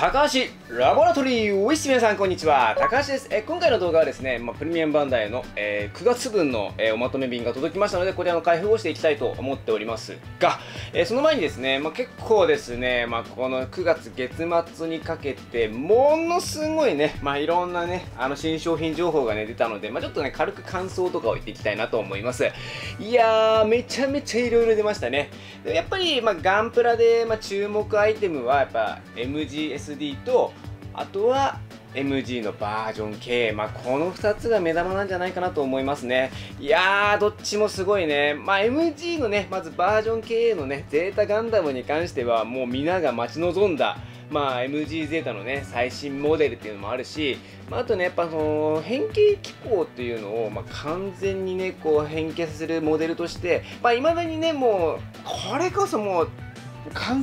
高橋ラボラトリーウィス皆さんこんにちは、高橋です。今回の動画はですね、プレミアムバンダイの、9月分の、おまとめ便が届きましたので、こちらの開封をしていきたいと思っておりますが、その前にですね、結構ですね、この9月月末にかけてものすごいね、いろんなね新商品情報がね出たので、ちょっとね軽く感想とかを言っていきたいなと思います。いやーめちゃめちゃいろいろ出ましたね。やっぱり、ガンプラで、注目アイテムはやっぱ MGSDと、あとは MG のバージョン K、この2つが目玉なんじゃないかなと思いますね。いやーどっちもすごいね。MG のねまずバージョン K のねゼータガンダムに関してはもう皆が待ち望んだMG ゼータのね最新モデルっていうのもあるし、あとねやっぱその変形機構っていうのを完全にねこう変形するモデルとしていまだにねもうこれこそもう完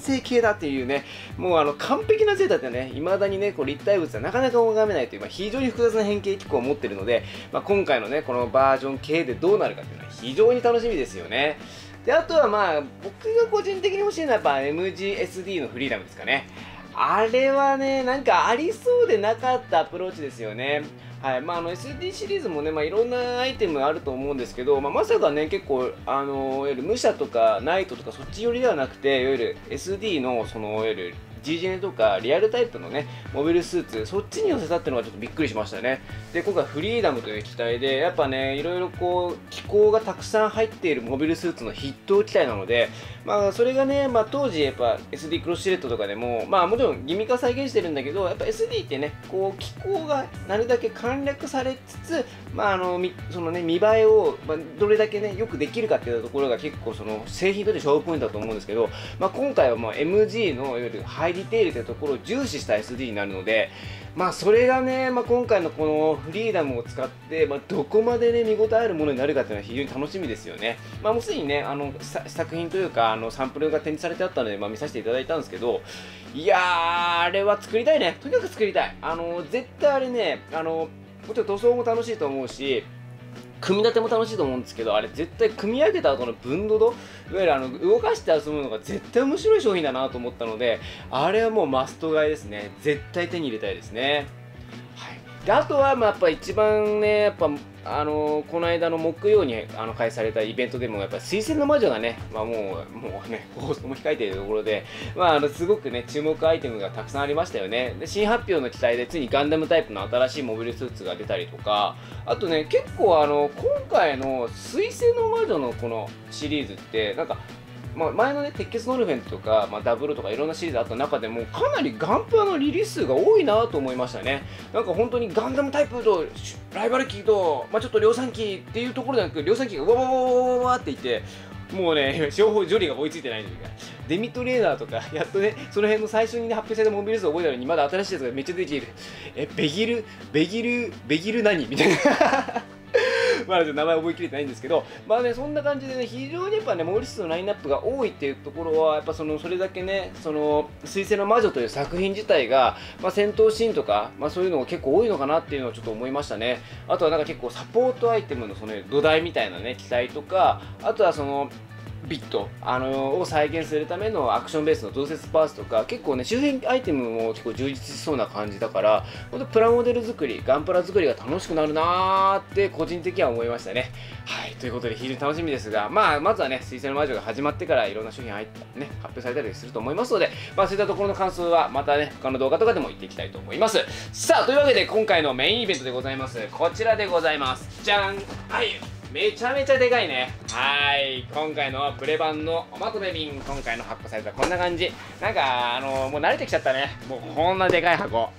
成形だっていうね、もう完璧なゼータってね、いまだにね、こう立体物はなかなか拝めないという、非常に複雑な変形機構を持っているので、今回のね、このバージョン K でどうなるかっていうのは非常に楽しみですよね。で、あとは僕が個人的に欲しいのはやっぱ MGSD のフリーダムですかね。あれはね、なんかありそうでなかったアプローチですよね。はい、SD シリーズもね、いろんなアイテムあると思うんですけど、まさかね、結構、いわゆる武者とかナイトとかそっち寄りではなくて、いわゆる SD の、いわゆる G ジェネとかリアルタイプのね、モビルスーツ、そっちに寄せたっていうのがちょっとびっくりしましたね。で、今回フリーダムという機体で、やっぱね、いろいろこう、機構がたくさん入っているモビルスーツの筆頭機体なので、それがね、当時、やっぱ SD クロスシルエットとかでも、もちろん義務化再現してるんだけど、やっぱ SD ってね、こう、機構がなるだけ簡略されつつ、そのね、見栄えを、どれだけねよくできるかっていうところが結構その製品として勝負ポイントだと思うんですけど、今回はMG のいわゆるハイディテールというところを重視した SD になるので、それがね、今回のこのフリーダムを使って、どこまでね見応えあるものになるかっていうのは非常に楽しみですよね。もうすでにね作品というかサンプルが展示されてあったので、見させていただいたんですけど、いやーあれは作りたいね。とにかく作りたい。絶対あれねもちろん塗装も楽しいと思うし、組み立ても楽しいと思うんですけど、あれ絶対組み上げた後の分度度、いわゆる動かして遊ぶのが絶対面白い商品だなと思ったので、あれはもうマスト買いですね。絶対手に入れたいですね。はい、であとはやっぱ一番ねこの間の木曜に開催されたイベントでもやっぱ水星の魔女がね、もうね放送も控えているところで、すごくね注目アイテムがたくさんありましたよね。で新発表の機体でついにガンダムタイプの新しいモビルスーツが出たりとか、あとね結構今回の水星の魔女のこのシリーズってなんか前のね鉄血ノルフェンとか、ダブルとかいろんなシリーズあった中でもかなりガンプラのリリース数が多いなと思いましたね。なんか本当にガンダムタイプとライバル機と、ちょっと量産機っていうところじゃなく量産機がわーっていて、もうね情報処理が追いついてないというか、デミトレーダーとかやっとねその辺の最初に、発表されたモビルスーツを覚えたのにまだ新しいやつがめっちゃ出ている。ベギル何みたいな名前覚えきれてないんですけど、そんな感じでね非常にやっぱねモビルスーツのラインナップが多いっていうところはやっぱそれだけね水星の魔女という作品自体が、戦闘シーンとか、そういうのが結構多いのかなっていうのをちょっと思いましたね。あとはなんか結構サポートアイテムの土台みたいなね機体とか、あとはビットを再現するためのアクションベースの増設パーツとか、結構ね周辺アイテムも結構充実しそうな感じだから、ほんとプラモデル作りガンプラ作りが楽しくなるなーって個人的には思いましたね。はい、ということで非常に楽しみですが、まずはね水星の魔女が始まってからいろんな商品ね発表されたりすると思いますので、そういったところの感想はまたね他の動画とかでも言っていきたいと思います。さあというわけで今回のメインイベントでございます。こちらでございます。じゃん。はい、めちゃめちゃでかいね。はい。今回のプレ版のおまとめ便、今回の発行されたこんな感じ。なんか、もう慣れてきちゃったね。もうこんなでかい箱。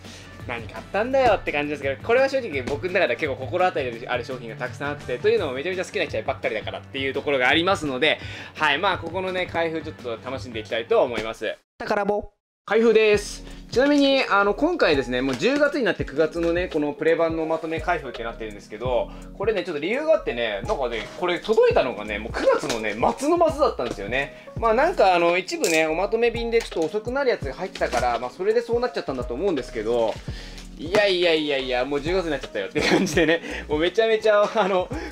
何買ったんだよって感じですけど、これは正直僕の中では結構心当たりある商品がたくさんあって、というのもめちゃめちゃ好きな機体ばっかりだからっていうところがありますので、はい。ここのね、開封ちょっと楽しんでいきたいと思います。宝箱開封です。ちなみに今回ですね、もう10月になって9月のねこのプレ版のまとめ開封ってなってるんですけど、これねちょっと理由があってね、なんかねこれ届いたのがねもう9月のね末だったんですよね。なんか一部ねおまとめ便でちょっと遅くなるやつが入ってたから、それでそうなっちゃったんだと思うんですけど、いやもう10月になっちゃったよって感じでね、もうめちゃめちゃ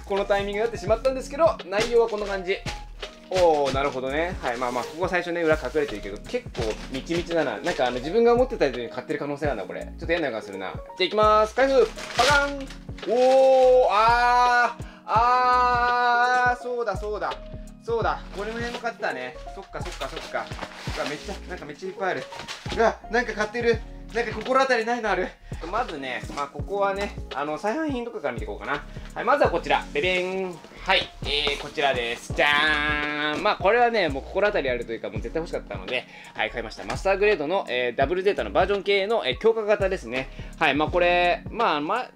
このタイミングになってしまったんですけど、内容はこんな感じ。おお、なるほどね。はい、まあまあここ最初ね裏隠れてるけど結構みちみちだな。なんか自分が思ってた以上に買ってる可能性なんだこれ。ちょっと嫌な予感するな。じゃあいきまーす。開封パカン。おお、そうだそうだそうだ、これも買ってたね。そっかそっかそっか。めっちゃなんかめっちゃいっぱいある。うわ、なんか買ってる。なんか心当たりないのある。まずね、まあここはね、再販品とかから見ていこうかな。はい、まずはこちら。ベベン。はい、こちらです。じゃーん。まあこれはね、もう心当たりあるというか、もう絶対欲しかったので、はい、買いました。マスターグレードの、ダブルデータのバージョン系の、強化型ですね。はい、まあこれ、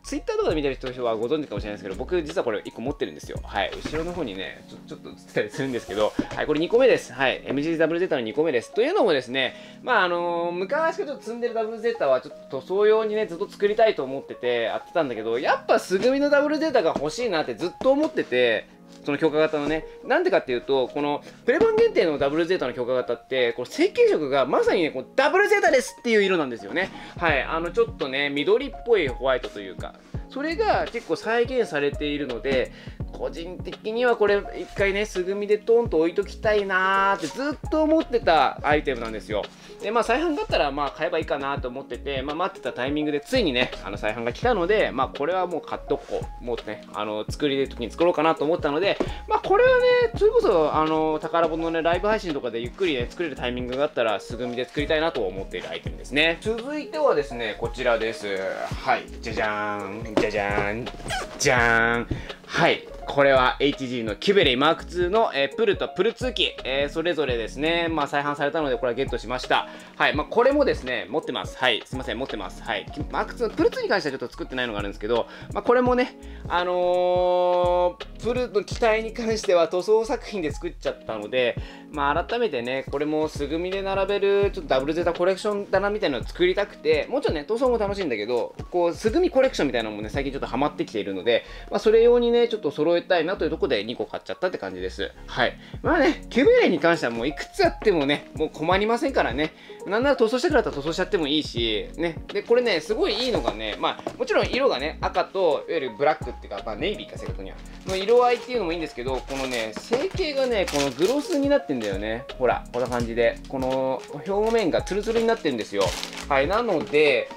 Twitter とかで見てる人はご存知かもしれないですけど、僕実はこれ1個持ってるんですよ。はい、後ろの方にね、ちょっと映ったりするんですけど、はい、これ2個目です。はい、MG ダブルデータの2個目です。というのもですね、まあ昔からちょっと積んでるダブルデータはちょっと塗装用にね、ずっと作りたいと思ってて、やってたんだけど、やっぱ素組みのダブルデータが欲しいなってずっと思ってて、その強化型のね、なんでかっていうと、このプレ版限定のダブルゼータの強化型ってこの成形色がまさにね、このダブルゼータですっていう色なんですよね。はい、ちょっとね緑っぽいホワイトというか、それが結構再現されているので、個人的にはこれ一回ね素組みでトンと置いときたいなーってずっと思ってたアイテムなんですよ。でまあ再販だったらまあ買えばいいかなと思ってて、まあ、待ってたタイミングでついにね再販が来たので、まあこれはもう買っとこう、もうね作りで時に作ろうかなと思ったので、まあこれはねそれこそ宝物のねライブ配信とかでゆっくりね作れるタイミングがあったら素組みで作りたいなと思っているアイテムですね。続いてはですねこちらです。はい、じゃじゃーんじゃじゃーんじゃーん。はい、これは HG のキュベレイマーク2の、プルとプル2機、それぞれですね、まあ、再販されたのでこれはゲットしました。はい、まあ、これもですね、持ってます。はい、すいません、持ってます。はい、マーク2、プル2に関してはちょっと作ってないのがあるんですけど、まあ、これもね、プルの機体に関しては塗装作品で作っちゃったので、まあ、改めてね、これも素組みで並べるちょっとダブルゼータコレクションだなみたいなのを作りたくて、もちろんね、塗装も楽しいんだけど、こう、素組みコレクションみたいなのもね、最近ちょっとハマってきているので、まあ、それ用にね、ちょっと揃えたいなというところで2個買っちゃったって感じです。はい、まあねキュベレイに関してはもういくつあってもねもう困りませんからね、なんなら塗装したくなったら塗装しちゃってもいいしね。でこれねすごいいいのがね、まあもちろん色がね赤といわゆるブラックっていうか、まあ、ネイビーか正確にはの色合いっていうのもいいんですけど、このね成形がねこのグロスになってんだよね。ほらこんな感じでこの表面がツルツルになってるんですよ。はい、なので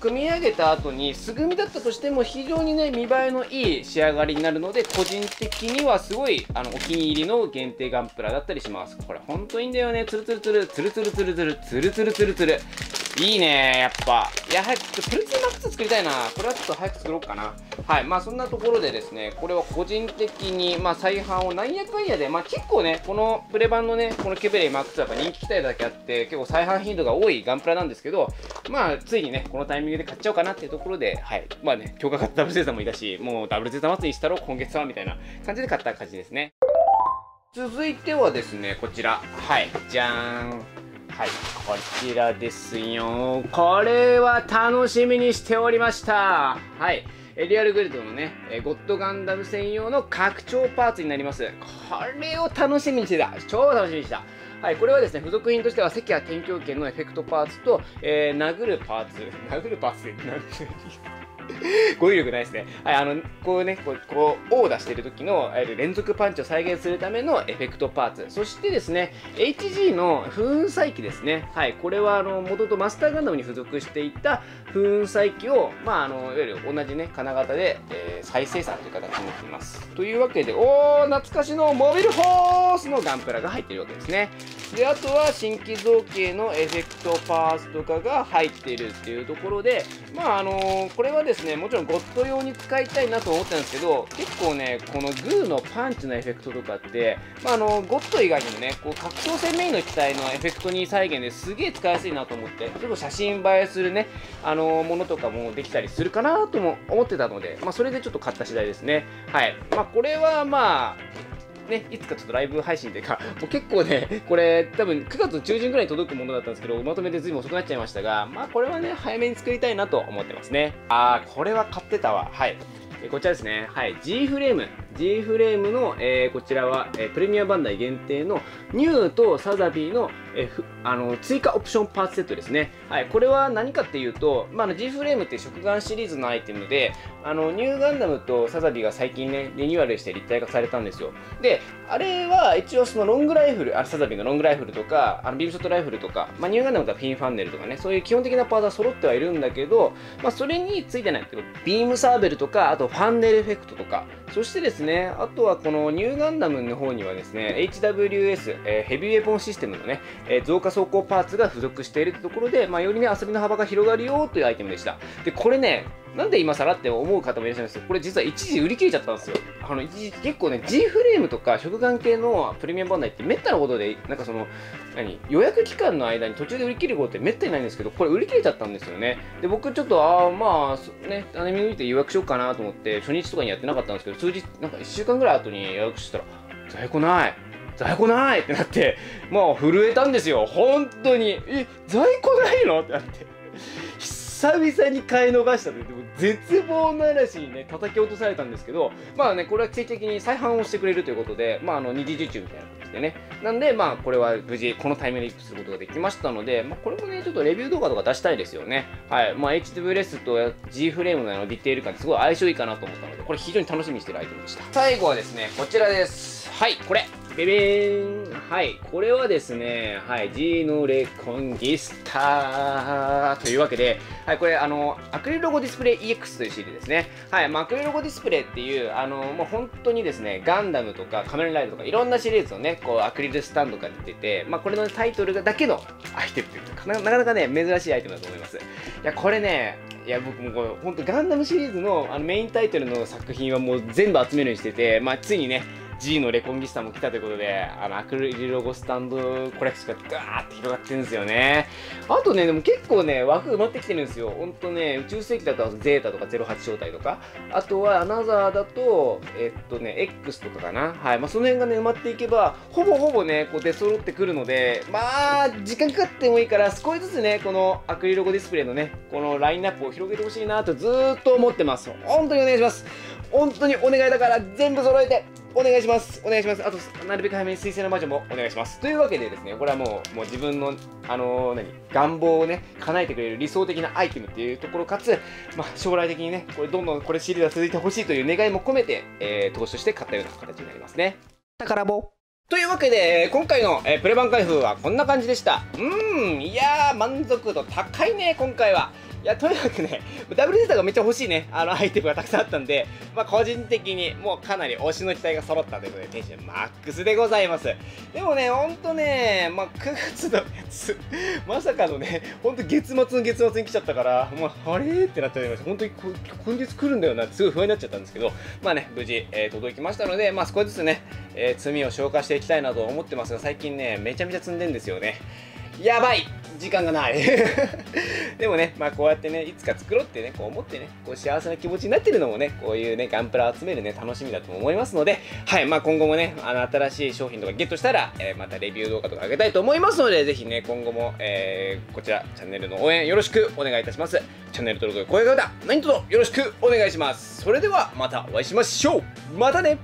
組み上げた後に素組みだったとしても非常にね見栄えのいい仕上がりになるので、個人的にはすごいお気に入りの限定ガンプラだったりします。これほんといいんだよね。ツルツルツルツルツルツルツルツルツルツルツル、いいねやっぱ。いや早くプルツーマックス作りたいな。これはちょっと早く作ろうかな。はい、まあそんなところでですね、これは個人的にまあ再販をなんやかんやで、まあ結構ねこのプレ版のねこのキュベレイマーク2はやっぱ人気機体だけあって結構再販頻度が多いガンプラなんですけど、まあついにねこのタイミングで買っちゃおうかなっていうところで、はい、まあね強化型ダブルゼータもいたし、もうダブルゼータ祭りしたろ今月はみたいな感じで買った感じですね。続いてはですねこちら、はいじゃーん。はい、こちらですよ。これは楽しみにしておりました。はい。リアルグレードのね、ゴッドガンダム専用の拡張パーツになります。これを楽しみにしてた。超楽しみにした。はい、これはですね、付属品としては、赤夜天狂拳のエフェクトパーツと、殴るパーツ。殴るパーツって何ですか？語彙力ないですね。はい、こうね、こうオーダーしてる時の連続パンチを再現するためのエフェクトパーツ。そしてですね、HG の不雲砕機ですね。はい、これはもともとマスターガンダムに付属していた不雲砕機を、まあ、いわゆる同じね、金型で、再生産という形になっています。というわけで、おー、懐かしのモビルホースのガンプラが入っているわけですね。で、あとは新規造形のエフェクトパーツとかが入っているっていうところで、まあ、これはですね、もちろんゴッド用に使いたいなと思ったんですけど、結構ねこのグーのパンチのエフェクトとかって、まあ、ゴッド以外にもねこう拡張性メインの機体のエフェクトに再現ですげえ使いやすいなと思って、結構写真映えするねものとかもできたりするかなとも思ってたので、まあ、それでちょっと買った次第ですね。はい、まあ、これはまあね、いつかちょっとライブ配信というか、もう結構ね、これ多分9月の中旬ぐらいに届くものだったんですけど、まとめて随分遅くなっちゃいましたが、まあこれはね、早めに作りたいなと思ってますね。あー、これは買ってたわ。はい。こちらですね。はい。G フレーム。G フレームの、こちらは、プレミアバンダイ限定のニューとサザビーの、追加オプションパーツセットですね。はい、これは何かっていうと、G フレームって食玩シリーズのアイテムで、ニューガンダムとサザビーが最近ね、リニューアルして立体化されたんですよ。で、あれは一応そのロングライフル、サザビーのロングライフルとか、ビームショットライフルとか、ニューガンダムとかフィンファンネルとかね、そういう基本的なパーツは揃ってはいるんだけど、それについてないけど、ビームサーベルとか、あとファンネルエフェクトとか、そしてですね、あとはこのニューガンダムの方にはですね、HWS、ヘビーウェポンシステムのね、増加走行パーツが付属しているというところで、よりね、遊びの幅が広がるよというアイテムでした。で、これね、なんで今更って思う方もいらっしゃるんですけど、これ実は一時売り切れちゃったんですよ。一時結構ね、G フレームとか食玩系のプレミアムバンダイってめったなことで、なんかその、予約期間の間に途中で売り切ることってめったにないんですけど、これ売り切れちゃったんですよね。で、僕ちょっと、アニメ見て予約しようかなと思って、初日とかにやってなかったんですけど、数日、なんか1週間ぐらい後に予約したら、在庫ないってなって、震えたんですよ。本当に。在庫ないのってなって。久々に買い逃したという絶望の嵐にね、叩き落とされたんですけど、これは奇跡的に再販をしてくれるということで、二次受注みたいな感じでね。なんで、これは無事、このタイミングでリップすることができましたので、これもね、ちょっとレビュー動画とか出したいですよね。はい。HWS と G フレームのディテール感ってすごい相性いいかなと思ったので、これ非常に楽しみにしてるアイテムでした。最後はですね、こちらです。はい、これ。ベベーン。はい、これはですね、はい、G のレコンギスタというわけで、はい、これ、アクリルロゴディスプレイ EX というシリーズですね。はい、アクリルロゴディスプレイっていう、もう本当にですね、ガンダムとか仮面ライダーとかいろんなシリーズのね、アクリルスタンドが出てて、これのタイトルだけのアイテムというか、なかなかね、珍しいアイテムだと思います。いや、これね、僕もこれ、本当ガンダムシリーズの、メインタイトルの作品はもう全部集めるようにしてて、ついにね、G のレコンギスタも来たということで、アクリルロゴスタンドコレクションがガーって広がってるんですよね。あとね、でも結構ね、枠埋まってきてるんですよ。ほんとね、宇宙世紀だとゼータとか08正体とか、あとはアナザーだと、X とかかな。はい。その辺がね、埋まっていけば、ほぼね、こう出揃ってくるので、時間かかってもいいから、少しずつね、このアクリルロゴディスプレイのね、このラインナップを広げてほしいなとずーっと思ってます。本当にお願いします。本当にお願いだから、全部揃えて。お願いします。あと、なるべく早めに水星の魔女もお願いします。というわけでですね、これはもう自分の、願望をね、叶えてくれる理想的なアイテムっていうところ、かつ、将来的にね、これどんどんこれシリーズが続いてほしいという願いも込めて、投資として買ったような形になりますね。宝棒。というわけで、今回のプレ版開封はこんな感じでした。いやー、満足度高いね、今回は。いや、とにかくね、ダブルデータがめっちゃ欲しいね、アイテムがたくさんあったんで、個人的にもうかなり推しの機体が揃ったということで、テンションマックスでございます。でもね、ほんとね、9月の月、まさかのね、ほんと月末に来ちゃったから、あれーってなっちゃいました。ほんとに今月来るんだよな、すごい不安になっちゃったんですけど、無事、届きましたので、少しずつね、罪を消化していきたいなと思ってますが、最近ね、めちゃめちゃ積んでんですよね。やばい時間がないでもね、こうやってね、いつか作ろうってね、こう思ってね、こう幸せな気持ちになってるのもね、こういうね、ガンプラを集めるね、楽しみだと思いますので、はい、今後もね、新しい商品とかゲットしたら、またレビュー動画とか上げたいと思いますので、ぜひね、今後も、こちら、チャンネルの応援よろしくお願いいたします。チャンネル登録、高評価、何卒よろしくお願いします。それでは、またお会いしましょう。またね。